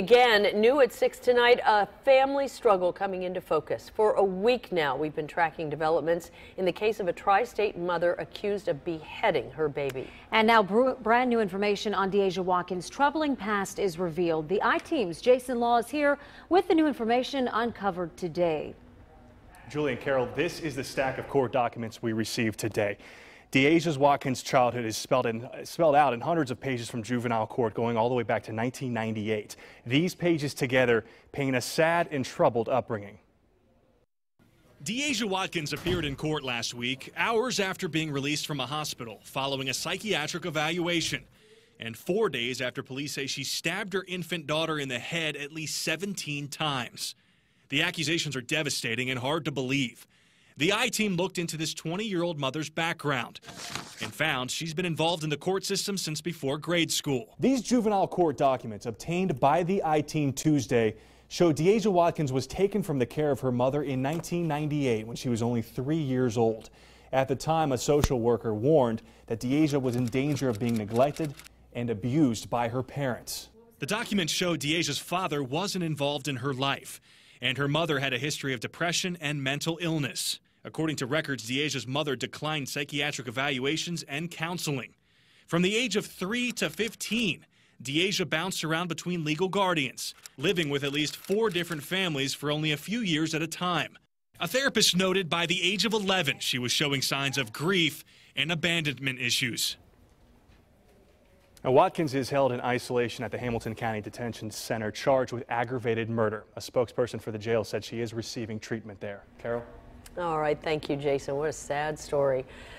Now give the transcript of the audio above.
Again, new at 6 tonight, a family struggle coming into focus. For a week now, we've been tracking developments in the case of a tri-state mother accused of beheading her baby. And now brand new information on DeAsia Watkins' troubling past is revealed. The I-Team's Jason Law is here with the new information uncovered today. Julian Carroll, this is the stack of court documents we received today. DeAsia Watkins' childhood is spelled out in hundreds of pages from juvenile court going all the way back to 1998. These pages together paint a sad and troubled upbringing. DeAsia Watkins appeared in court last week, hours after being released from a hospital following a psychiatric evaluation, and 4 days after police say she stabbed her infant daughter in the head at least 17 times. The accusations are devastating and hard to believe. The I-Team looked into this 20-year-old mother's background and found she's been involved in the court system since before grade school. These juvenile court documents obtained by the I-Team Tuesday show DeAsia Watkins was taken from the care of her mother in 1998 when she was only 3 years old. At the time, a social worker warned that DeAsia was in danger of being neglected and abused by her parents. The documents show DeAsia's father wasn't involved in her life, and her mother had a history of depression and mental illness. According to records, DeAsia's mother declined psychiatric evaluations and counseling. From the age of 3 to 15, DeAsia bounced around between legal guardians, living with at least 4 different families for only a few years at a time. A therapist noted by the age of 11, she was showing signs of grief and abandonment issues. Now, Watkins is held in isolation at the Hamilton County Detention Center, charged with aggravated murder. A spokesperson for the jail said she is receiving treatment there. Carol? All right, thank you, Jason. What a sad story.